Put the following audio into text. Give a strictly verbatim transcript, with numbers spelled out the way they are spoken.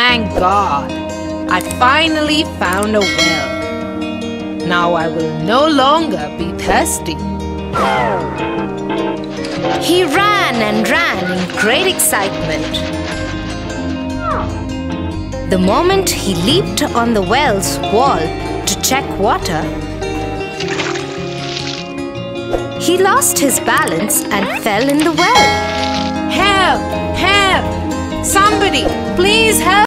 Thank God! I finally found a well. Now I will no longer be thirsty. He ran and ran in great excitement. The moment he leaped on the well's wall to check water, he lost his balance and fell in the well. Help! Help! Somebody, please help!